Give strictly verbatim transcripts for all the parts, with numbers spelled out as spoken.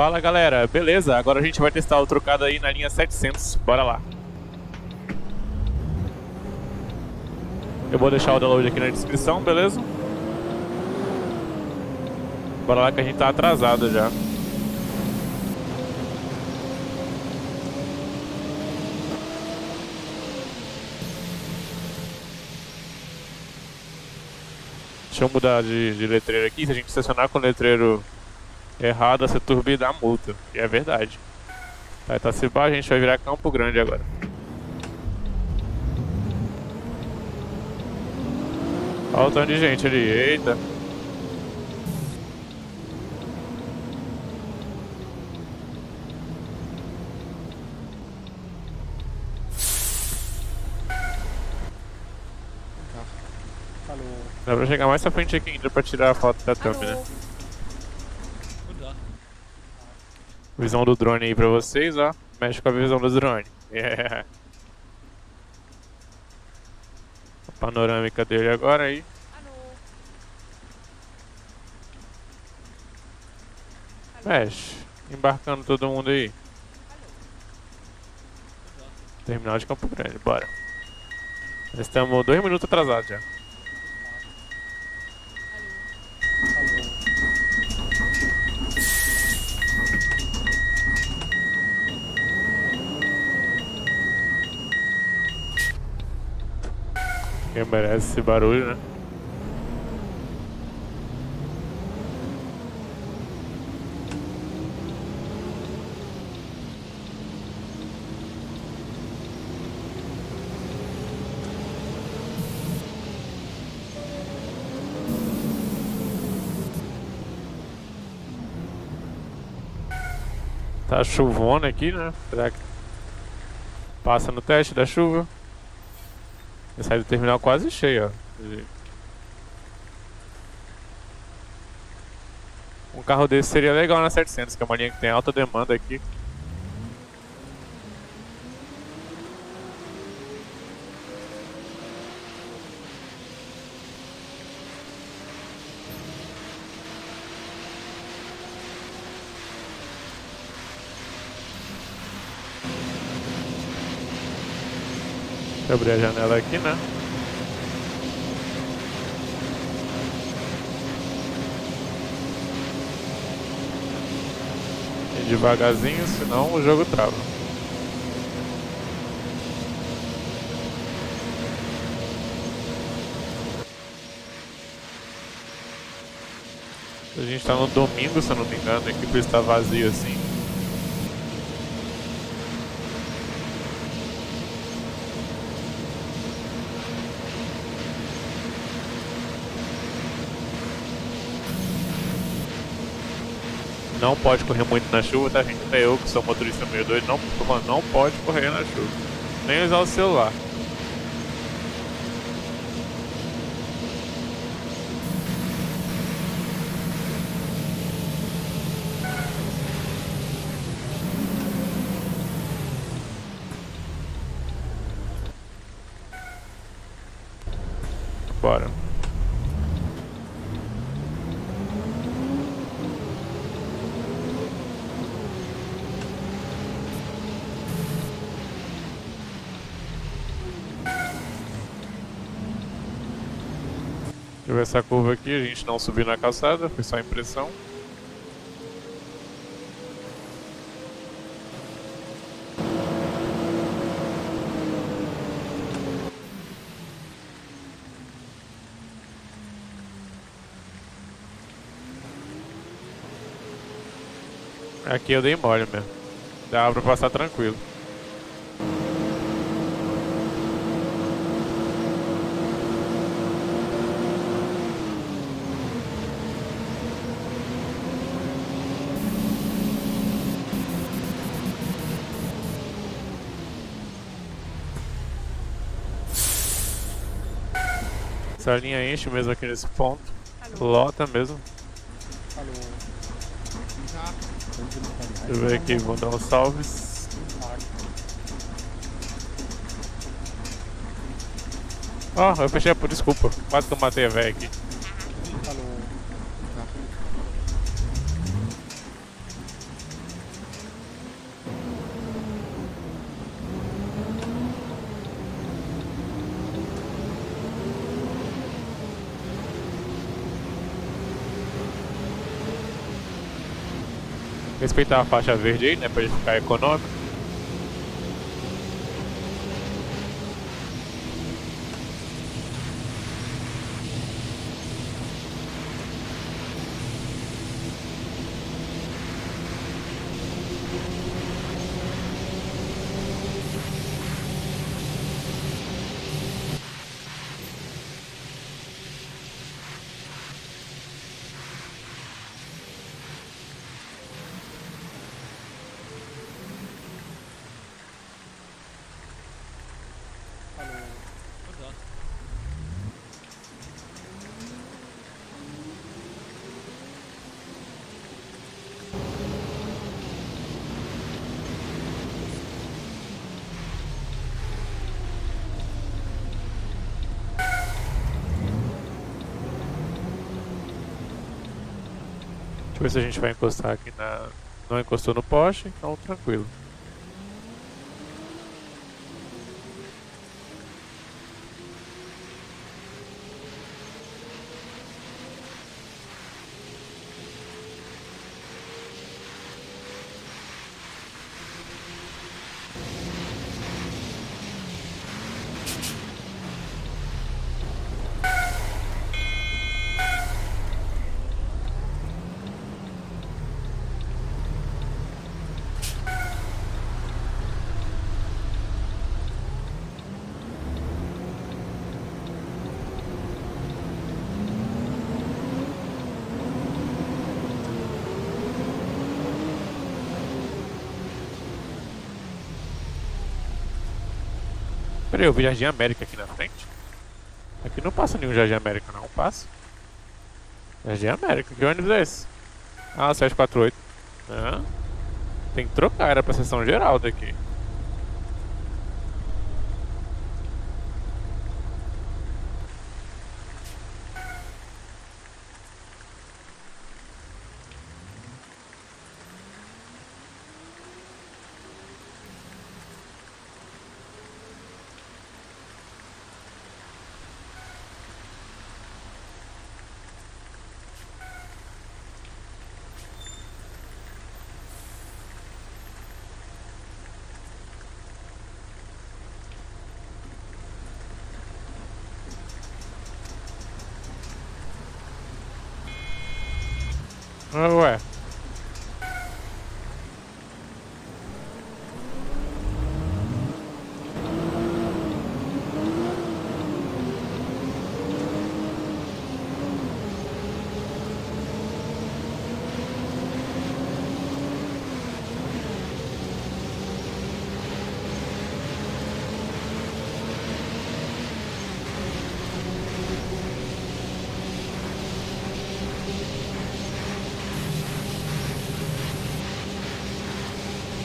Fala galera, beleza? Agora a gente vai testar o trucado aí na linha setecentos, bora lá. Eu vou deixar o download aqui na descrição, beleza? Bora lá que a gente tá atrasado já. Deixa eu mudar de, de letreiro aqui, se a gente estacionar com o letreiro errado, essa turbi dá multa, e é verdade. Tá, Itacibá, a gente vai virar Campo Grande agora. Olha o tanto de gente ali, eita. Dá pra chegar mais pra frente aqui ainda pra tirar a foto da thumb, né? Visão do drone aí pra vocês, ó. Mexe com a visão do drone. Yeah. A panorâmica dele agora aí. Mexe. Embarcando todo mundo aí. Terminal de Campo Grande, bora. Nós estamos dois minutos atrasados já. Quem merece esse barulho, né? Tá chuvona aqui, né? Será que passa no teste da chuva? Eu saí do terminal quase cheio, ó. Um carro desse seria legal na setecentos, que é uma linha que tem alta demanda aqui. Deixa eu abrir a janela aqui, né? E devagarzinho, senão o jogo trava. A gente tá no domingo, se eu não me engano, a equipe está vazia assim. Não pode correr muito na chuva, tá gente? Até eu que sou motorista meio doido, não, não pode correr na chuva. Nem usar o celular. Bora. Deixa eu ver essa curva aqui, a gente não subiu na calçada, foi só impressão. Aqui eu dei mole mesmo, dá pra passar tranquilo. Essa linha enche mesmo aqui nesse ponto. Lota mesmo. Deixa eu ver aqui, vou dar uns salves. Ó, oh, eu fechei por desculpa. Quase que eu matei a véia aqui. respeitar a faixa verde aí, né, pra ele ficar econômico. Deixa eu ver se a gente vai encostar aqui na... Não encostou no poste, então tranquilo. Peraí, eu vi Jardim América aqui na frente. Aqui não passa nenhum Jardim América, não passa. Jardim América, que ônibus é esse? Ah, sete quatro oito. Ah, tem que trocar, era pra seção geral daqui. Ah, ué.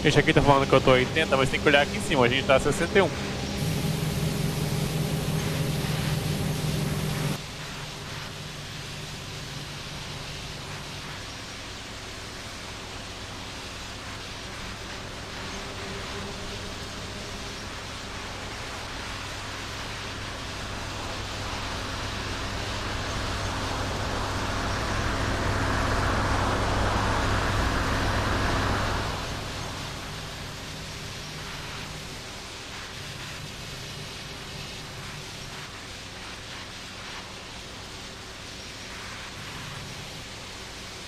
Gente, aqui tá falando que eu tô oitenta, mas tem que olhar aqui em cima, a gente tá sessenta e um.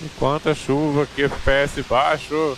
E quanta chuva, que F P S baixo!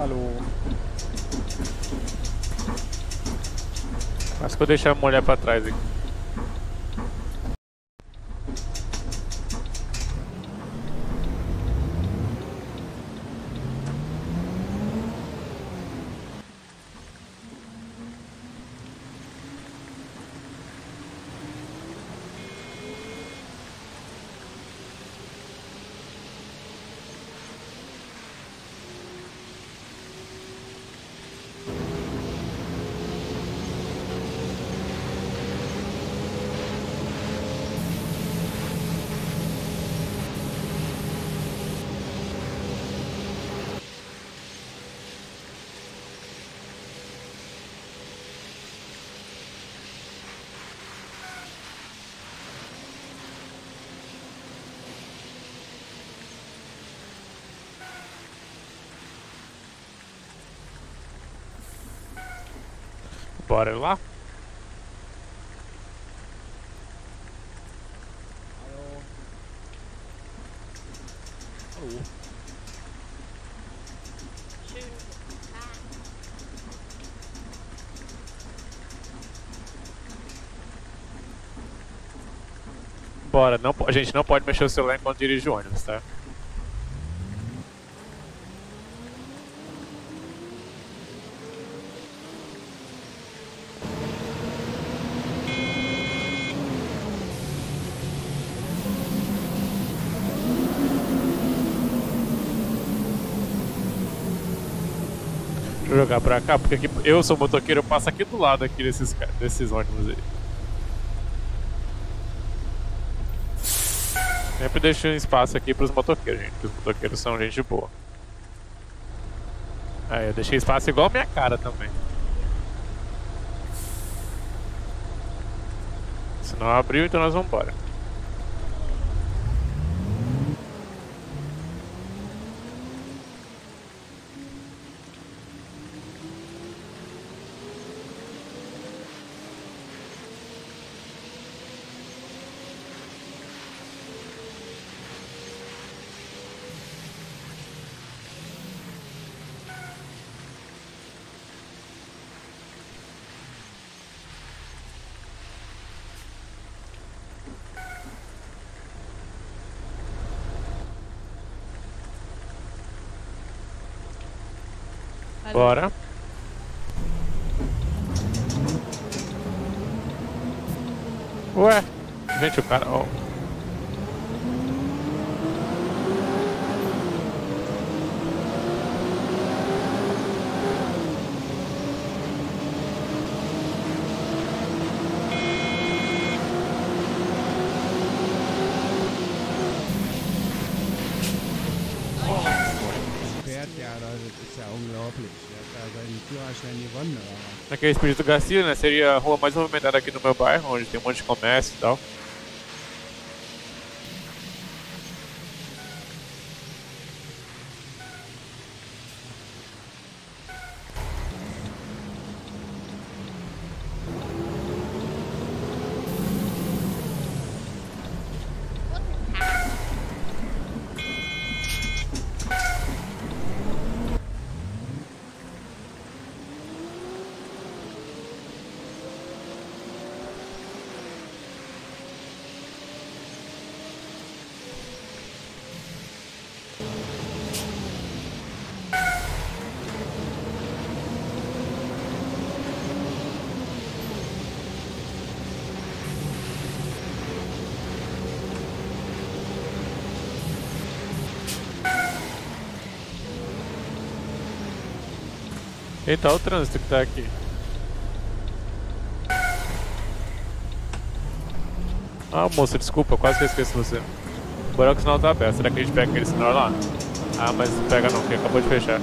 Alô. Acho que eu deixar molhar pra trás aqui. Bora lá. Alô. Alô. Bora, não, a gente não pode mexer o celular enquanto dirige o ônibus, tá? Jogar pra cá, porque aqui, eu sou motoqueiro, eu passo aqui do lado aqui desses, desses ônibus aí. Sempre deixo um espaço aqui pros motoqueiros, gente, porque os motoqueiros são gente boa. Aí eu deixei espaço igual a minha cara também. Se não abriu, então nós vamos embora. Bora. Ué, gente, o cara. Ó. Aqui é Espírito Garcia, né? Seria a rua mais movimentada aqui no meu bairro, onde tem um monte de comércio e tal. Eita, olha o trânsito que tá aqui. Ah, moça, desculpa, quase que eu esqueci você. Bora que o sinal tá aberto. Será que a gente pega aquele sinal lá? Ah, mas não pega não, porque acabou de fechar.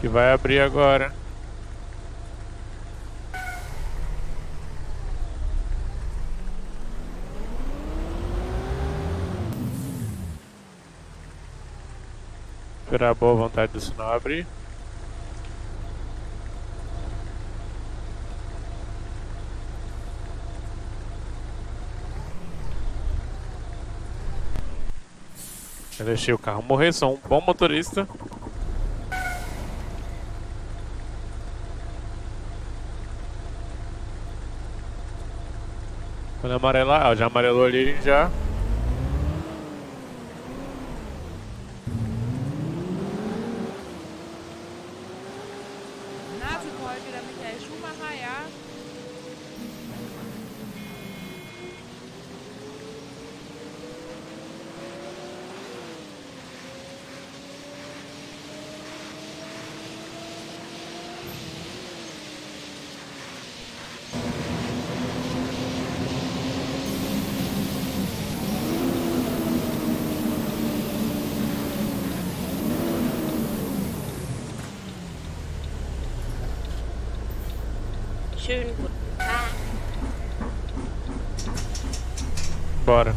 Que vai abrir agora. Esperar a boa vontade do sinal abrir. Eu deixei o carro morrer, sou um bom motorista. Quando amarelar, ó, já amarelou ali já. Schönen guten Tag. Bora.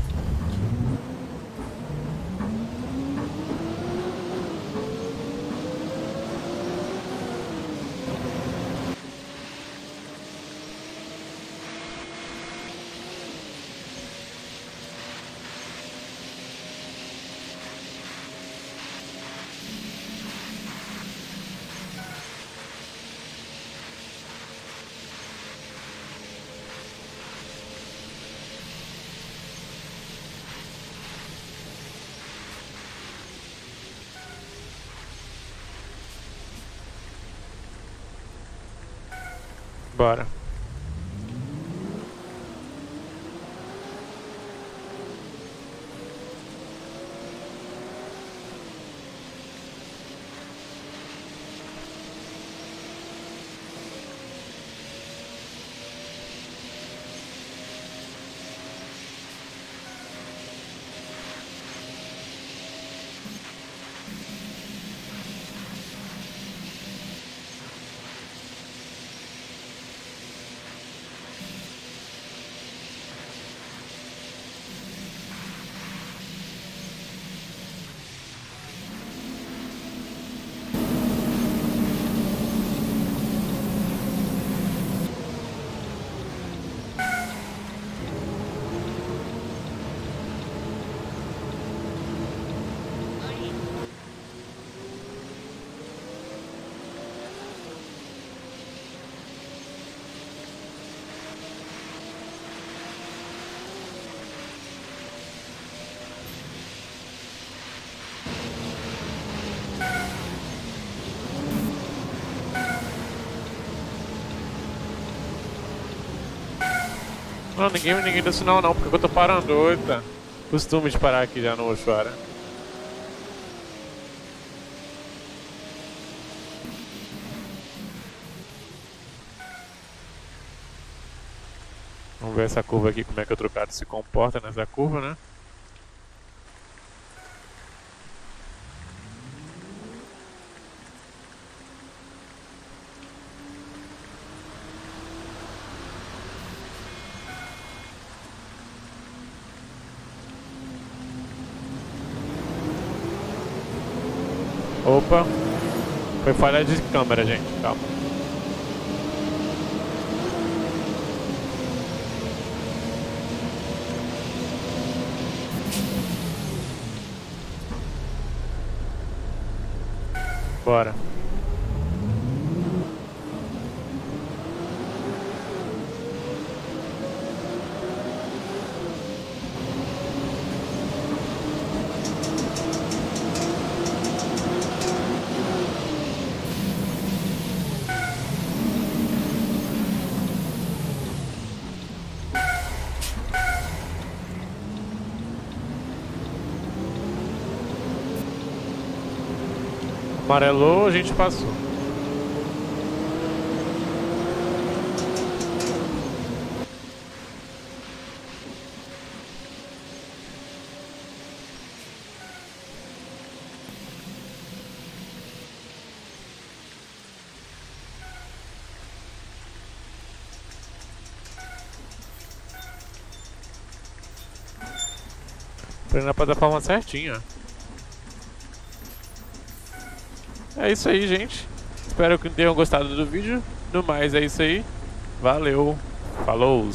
Bora. Não, ninguém, ninguém deu sinal não, porque eu tô parando, oita. Costume de parar aqui já no Oxuara. Vamos ver essa curva aqui, como é que o Trucado se comporta nessa curva, né? Opa, foi falha de câmera, gente, calma. Bora. Amarelou, a gente passou. Prendendo a plataforma certinha. É isso aí, gente. Espero que tenham gostado do vídeo. No mais, é isso aí. Valeu. Falou!